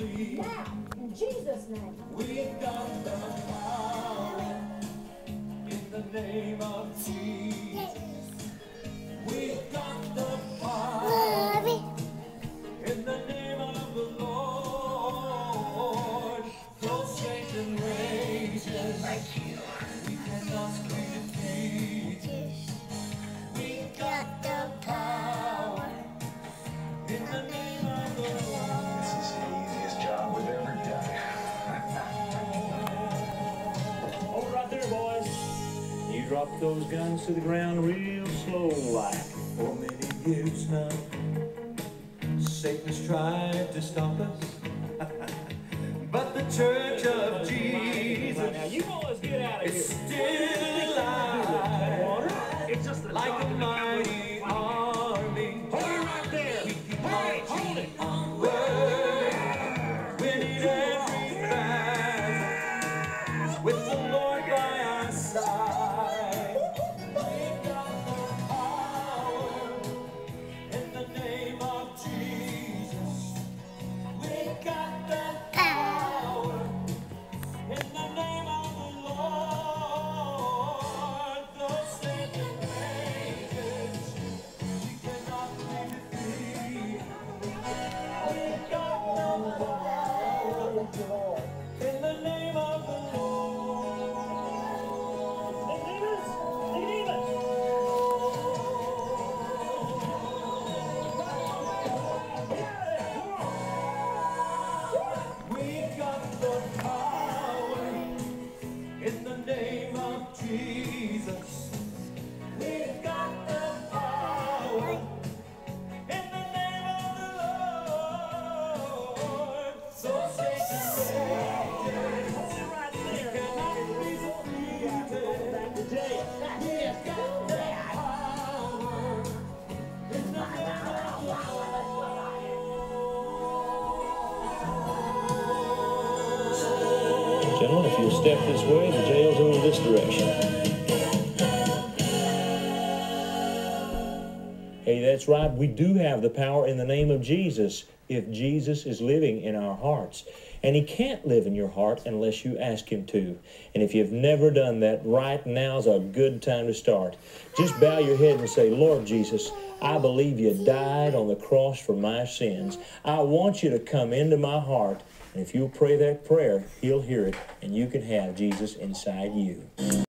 Now, in Jesus' name. We've got the power in the name of Jesus. We've got the power in the name of the Lord. Though Satan rages, we cannot be defeated. We've got the power in the name of the Lord. Drop those guns to the ground real slow like for many years now. Satan's tried to stop us, but the Church of Jesus is still alive. Like a mighty army. Hold it right there. Hold it. Onward. We need every battle with the Lord by our side. Gentlemen, if you'll step this way, the jail's over this direction. Hey, that's right. We do have the power in the name of Jesus if Jesus is living in our hearts. And he can't live in your heart unless you ask him to. And if you've never done that, right now's a good time to start. Just bow your head and say, Lord Jesus, I believe you died on the cross for my sins. I want you to come into my heart. And if you pray that prayer, he'll hear it, and you can have Jesus inside you.